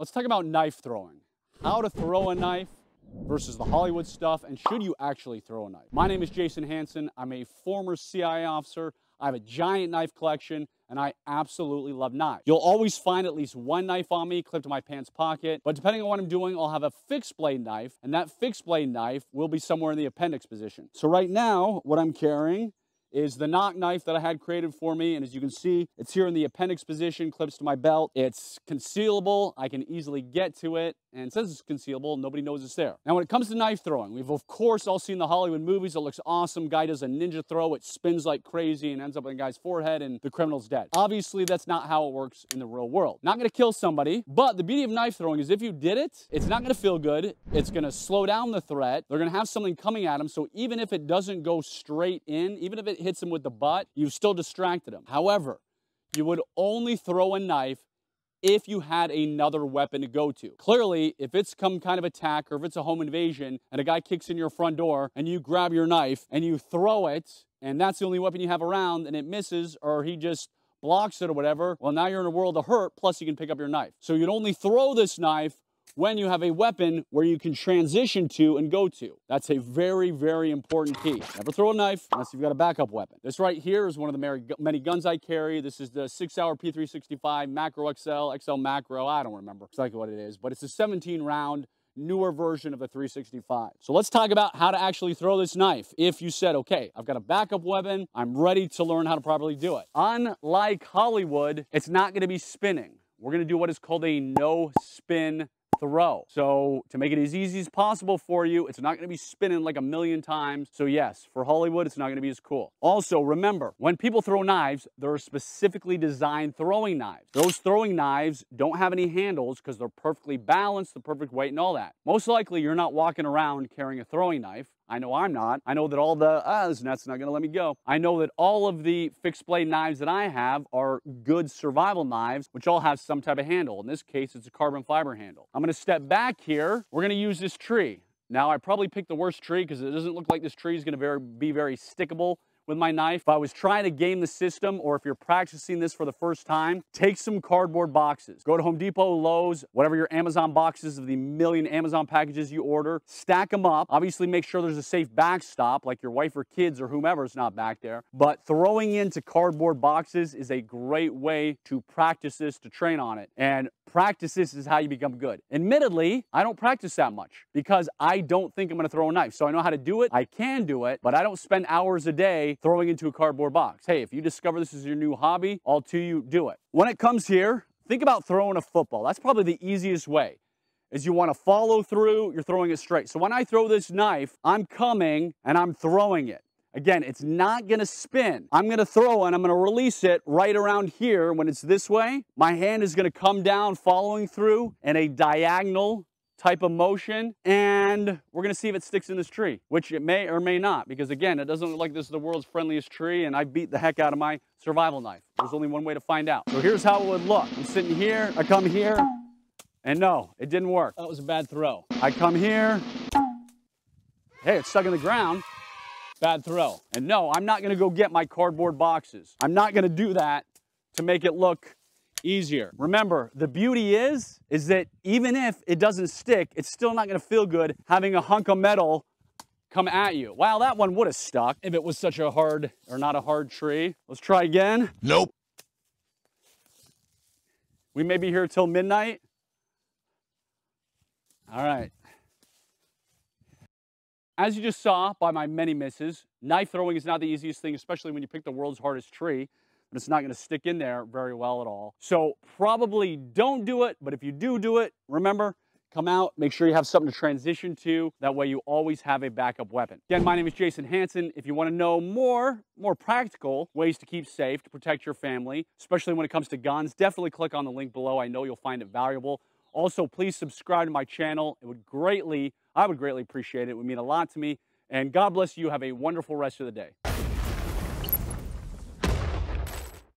Let's talk about knife throwing. How to throw a knife versus the Hollywood stuff, and should you actually throw a knife? My name is Jason Hanson. I'm a former CIA officer. I have a giant knife collection, and I absolutely love knives. You'll always find at least one knife on me clipped to my pants pocket, but depending on what I'm doing, I'll have a fixed blade knife, and that fixed blade knife will be somewhere in the appendix position. So right now, what I'm carrying is the NOC knife that I had created for me, and as you can see, it's here in the appendix position, clips to my belt. It's concealable, I can easily get to it, and since it's concealable, nobody knows it's there. Now when it comes to knife throwing, we've of course all seen the Hollywood movies. It looks awesome, guy does a ninja throw, it spins like crazy and ends up on the guy's forehead and the criminal's dead. Obviously that's not how it works in the real world. Not gonna kill somebody, but the beauty of knife throwing is if you did it, it's not gonna feel good, it's gonna slow down the threat, they're gonna have something coming at them, so even if it doesn't go straight in, even if it hits him with the butt, you've still distracted him. However, you would only throw a knife if you had another weapon to go to. Clearly, if it's some kind of attack or if it's a home invasion and a guy kicks in your front door and you grab your knife and you throw it and that's the only weapon you have around and it misses or he just blocks it or whatever, well, now you're in a world of hurt, plus you can pick up your knife. So you'd only throw this knife when you have a weapon where you can transition to and go to. That's a very, very important key. Never throw a knife unless you've got a backup weapon. This right here is one of the many guns I carry. This is the 6-hour P365 Macro XL Macro, I don't remember exactly what it is, but it's a 17-round, newer version of the 365. So let's talk about how to actually throw this knife. If you said, okay, I've got a backup weapon, I'm ready to learn how to properly do it. Unlike Hollywood, it's not gonna be spinning. We're gonna do what is called a no-spin throw. So to make it as easy as possible for you, it's not going to be spinning like a million times. So yes, for Hollywood, it's not going to be as cool. Also, remember, when people throw knives, there are specifically designed throwing knives. Those throwing knives don't have any handles because they're perfectly balanced, the perfect weight and all that. Most likely, you're not walking around carrying a throwing knife. I know I'm not. I know that all the, this nut's not gonna let me go. I know that all of the fixed blade knives that I have are good survival knives, which all have some type of handle. In this case, it's a carbon fiber handle. I'm gonna step back here. We're gonna use this tree. Now, I probably picked the worst tree because it doesn't look like this tree is gonna be very stickable with my knife. If I was trying to game the system, or if you're practicing this for the first time, take some cardboard boxes. Go to Home Depot, Lowe's, whatever your Amazon boxes of the million Amazon packages you order, stack them up. Obviously make sure there's a safe backstop, like your wife or kids or whomever's not back there. But throwing into cardboard boxes is a great way to practice this, to train on it. And practice this is how you become good. Admittedly, I don't practice that much because I don't think I'm gonna throw a knife. So I know how to do it, I can do it, but I don't spend hours a day throwing into a cardboard box. Hey, if you discover this is your new hobby, all to you, do it. When it comes here, think about throwing a football. That's probably the easiest way, is you wanna follow through, you're throwing it straight. So when I throw this knife, I'm coming and I'm throwing it. Again, it's not gonna spin. I'm gonna throw and I'm gonna release it right around here. When it's this way, my hand is gonna come down, following through in a diagonal type of motion, and we're gonna see if it sticks in this tree, which it may or may not, because again, it doesn't look like this is the world's friendliest tree, and I beat the heck out of my survival knife. There's only one way to find out. So here's how it would look. I'm sitting here, I come here, and no, it didn't work. That was a bad throw. I come here, hey, it's stuck in the ground. Bad throw. And no, I'm not gonna go get my cardboard boxes. I'm not gonna do that to make it look easier. Remember, the beauty is that even if it doesn't stick, it's still not gonna feel good having a hunk of metal come at you. Wow, that one would have stuck if it was such a hard, or not a hard tree. Let's try again. Nope. We may be here till midnight. All right. As you just saw by my many misses, knife throwing is not the easiest thing, especially when you pick the world's hardest tree, but it's not gonna stick in there very well at all. So probably don't do it, but if you do it, remember, come out, make sure you have something to transition to. That way you always have a backup weapon. Again, my name is Jason Hanson. If you wanna know more practical ways to keep safe, to protect your family, especially when it comes to guns, definitely click on the link below. I know you'll find it valuable. Also, please subscribe to my channel. I would greatly appreciate it. It would mean a lot to me. And God bless you. Have a wonderful rest of the day.